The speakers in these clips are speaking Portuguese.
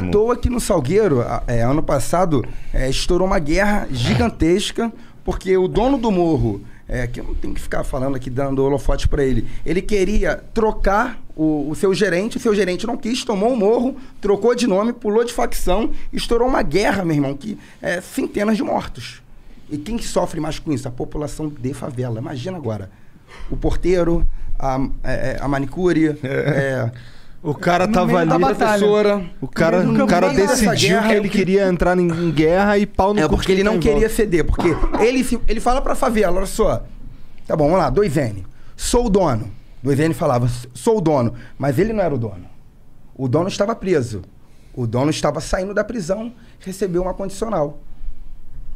à toa que no Salgueiro, ano passado, estourou uma guerra gigantesca, porque o dono do morro, que eu não tenho que ficar falando aqui, dando holofote para ele, ele queria trocar o seu gerente não quis, tomou o morro, trocou de nome, pulou de facção, estourou uma guerra, meu irmão, que é centenas de mortos. E quem sofre mais com isso? A população de favela. Imagina agora. O porteiro, a manicure... O cara tava ali, professora. O cara decidiu que ele queria entrar em guerra e pau no cu. É porque ele não queria ceder. Porque ele fala pra favela, olha só. Tá bom, vamos lá, 2N. Sou o dono. 2N falava, sou o dono. Mas ele não era o dono. O dono estava preso. O dono estava saindo da prisão, recebeu uma condicional.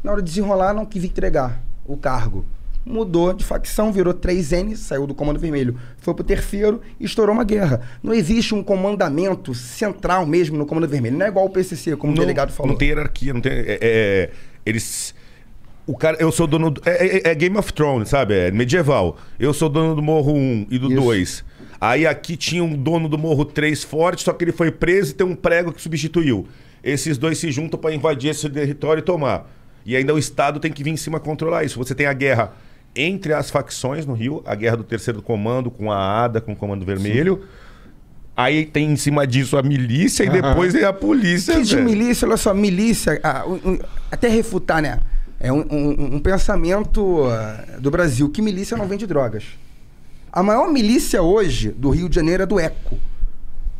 Na hora de desenrolar, não quis entregar o cargo. Mudou de facção, virou 3N, saiu do Comando Vermelho, foi pro terceiro e estourou uma guerra. Não existe um comandamento central mesmo no Comando Vermelho. Não é igual o PCC, como o delegado falou. Não tem hierarquia, não tem... eles... O cara, eu sou dono... É Game of Thrones, sabe? É medieval. Eu sou dono do Morro 1 e do 2. Aí aqui tinha um dono do Morro 3 forte, só que ele foi preso e tem um prego que substituiu. Esses dois se juntam para invadir esse território e tomar. E ainda o Estado tem que vir em cima controlar isso. Você tem a guerra entre as facções no Rio, a guerra do terceiro comando com a ADA, com o Comando Vermelho. Sim. Aí tem em cima disso a milícia e depois tem a polícia. Que de milícia, olha só, milícia, até refutar, né? É um pensamento do Brasil, que milícia não vende drogas. A maior milícia hoje do Rio de Janeiro é do ECO.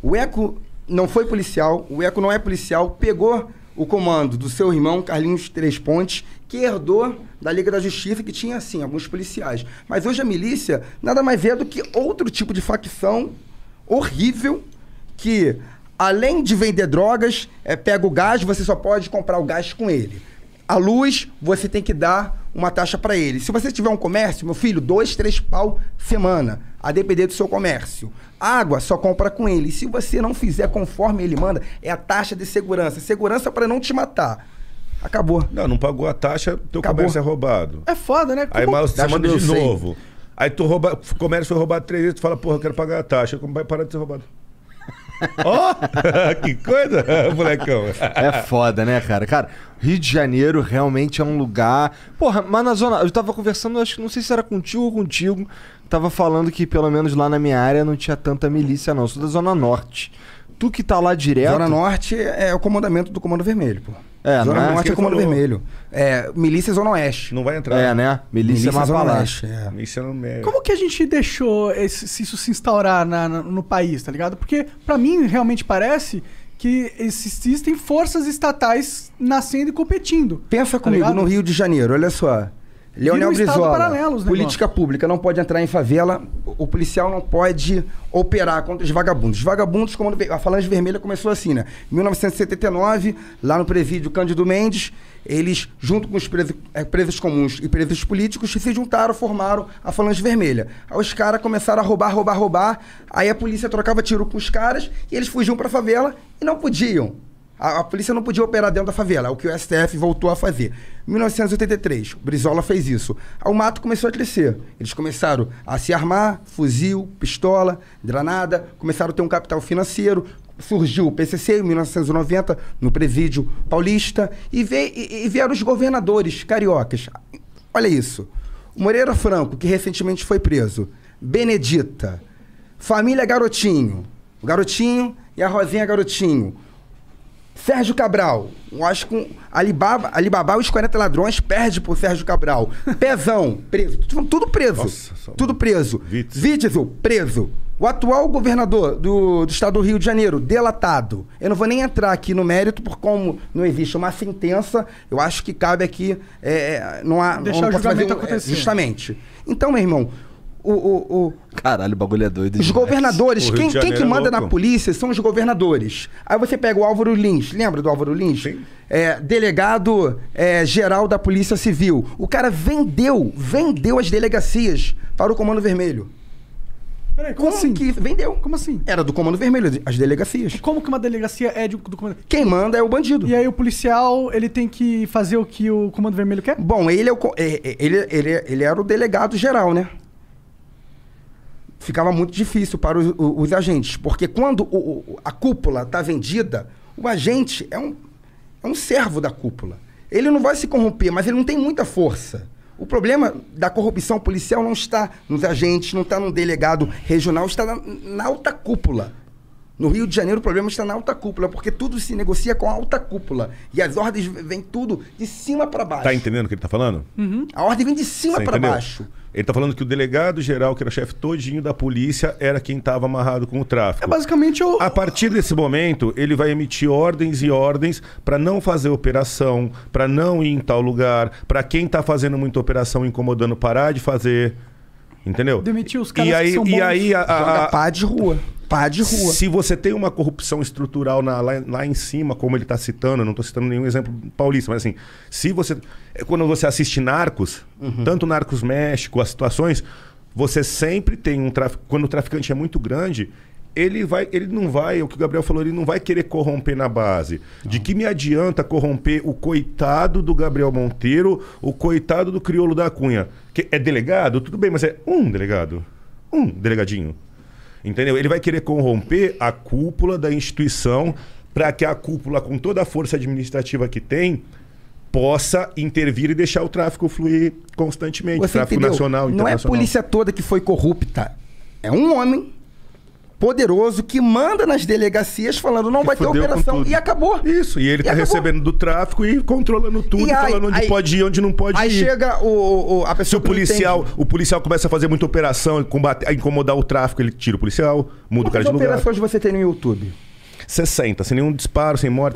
O ECO não foi policial, o ECO não é policial, pegou o comando do seu irmão, Carlinhos Três Pontes, que herdou da Liga da Justiça, que tinha, assim, alguns policiais. Mas hoje a milícia nada mais é do que outro tipo de facção horrível que, além de vender drogas, pega o gás, você só pode comprar o gás com ele. A luz, você tem que dar uma taxa para ele. Se você tiver um comércio, meu filho, 2, 3 pau semana, a depender do seu comércio. Água, só compra com ele. E se você não fizer conforme ele manda, é a taxa de segurança. Segurança para não te matar. Acabou. Não pagou a taxa, teu comércio é roubado. É foda, né? Aí você manda de novo. Aí tu rouba, o comércio foi roubado 3 vezes, tu fala, porra, eu quero pagar a taxa. Como vai parar de ser roubado? Ó, que coisa, molecão. É foda, né, cara? Cara, Rio de Janeiro realmente é um lugar... Porra, mas na zona... Eu tava conversando, acho que não sei se era contigo ou contigo, tava falando que pelo menos lá na minha área não tinha tanta milícia, não. Eu sou da Zona Norte. Tu que tá lá direto... Zona Norte é o comandamento do Comando Vermelho, pô. Zona Norte é Comando Vermelho. Milícia Zona Oeste. Não vai entrar. Né? Milícia Mato Alá. Milícia no meio. Como que a gente deixou isso se instaurar no país, tá ligado? Porque pra mim realmente parece que existem forças estatais nascendo e competindo. Pensa comigo, no Rio de Janeiro, olha só. Leonel Brizola, política pública, não pode entrar em favela, o policial não pode operar contra os vagabundos. Como a Falange Vermelha começou assim, né? Em 1979, lá no presídio Cândido Mendes, eles, junto com os presos comuns e presos políticos, se juntaram, formaram a Falange Vermelha. Aí os caras começaram a roubar, aí a polícia trocava tiro com os caras e eles fugiam pra favela e não podiam. A polícia não podia operar dentro da favela, o que o STF voltou a fazer. Em 1983, o Brizola fez isso. O mato começou a crescer. Eles começaram a se armar, fuzil, pistola, granada, começaram a ter um capital financeiro. Surgiu o PCC em 1990, no presídio paulista, e vieram os governadores cariocas. Olha isso. O Moreira Franco, que recentemente foi preso. Benedita. Família Garotinho. O Garotinho e a Rosinha Garotinho. Sérgio Cabral, eu acho que Alibaba, os 40 ladrões, perde por Sérgio Cabral. Pezão, preso. Tudo preso. Nossa, tudo preso. Witzel, preso. O atual governador do estado do Rio de Janeiro, delatado. Eu não vou nem entrar aqui no mérito, porque como não existe uma sentença, eu acho que cabe aqui... não há... Deixar o julgamento acontecer. Justamente. Então, meu irmão... Caralho, o bagulho é doido. Os governadores, quem que manda na polícia são os governadores. Aí você pega o Álvaro Lins, lembra do Álvaro Lins? Sim. Delegado geral da Polícia Civil. O cara vendeu as delegacias para o Comando Vermelho. Peraí, como assim? Que vendeu? Como assim? Era do Comando Vermelho, as delegacias. E como que uma delegacia é do Comando? Quem manda é o bandido. E aí o policial, ele tem que fazer o que o Comando Vermelho quer? Bom, ele era o delegado geral, né? Ficava muito difícil para os agentes, porque quando a cúpula está vendida, O agente é um servo da cúpula. Ele não vai se corromper, mas ele não tem muita força. O problema da corrupção policial não está nos agentes, não está num delegado regional, está na alta cúpula. No Rio de Janeiro o problema está na alta cúpula, porque tudo se negocia com a alta cúpula. E as ordens vêm tudo de cima para baixo. Tá entendendo o que ele está falando? Uhum. A ordem vem de cima para baixo. Ele está falando que o delegado geral, que era o chefe todinho da polícia, era quem estava amarrado com o tráfico. É basicamente o... A partir desse momento, ele vai emitir ordens e ordens para não fazer operação, para não ir em tal lugar, para quem está fazendo muita operação incomodando parar de fazer. Entendeu? Demitir os caras que são bons. E aí joga pá de rua. Pá de rua. Se você tem uma corrupção estrutural lá em cima, como ele está citando, eu não estou citando nenhum exemplo paulista, mas assim, se você, quando você assiste Narcos, uhum, tanto Narcos México, as situações, você sempre tem um tráfico. Quando o traficante é muito grande, ele não vai, o que o Gabriel falou, ele não vai querer corromper na base. Não. De que me adianta corromper o coitado do Gabriel Monteiro, o coitado do Criolo da Cunha? Que é delegado? Tudo bem, mas é um delegado. Um delegadinho. Entendeu? Ele vai querer corromper a cúpula da instituição para que a cúpula, com toda a força administrativa que tem, possa intervir e deixar o tráfico fluir constantemente. Você tráfico entendeu? Nacional, internacional. Não é a polícia toda que foi corrupta. É um homem poderoso que manda nas delegacias falando não vai ter operação e acabou. Isso, e ele tá recebendo do tráfico e controlando tudo, falando onde pode ir, onde não pode ir. Aí chega a pessoa que entende. O policial começa a fazer muita operação, a incomodar o tráfico, ele tira o policial, muda o cara de lugar. Quantas operações você tem no YouTube? 60, sem nenhum disparo, sem morte.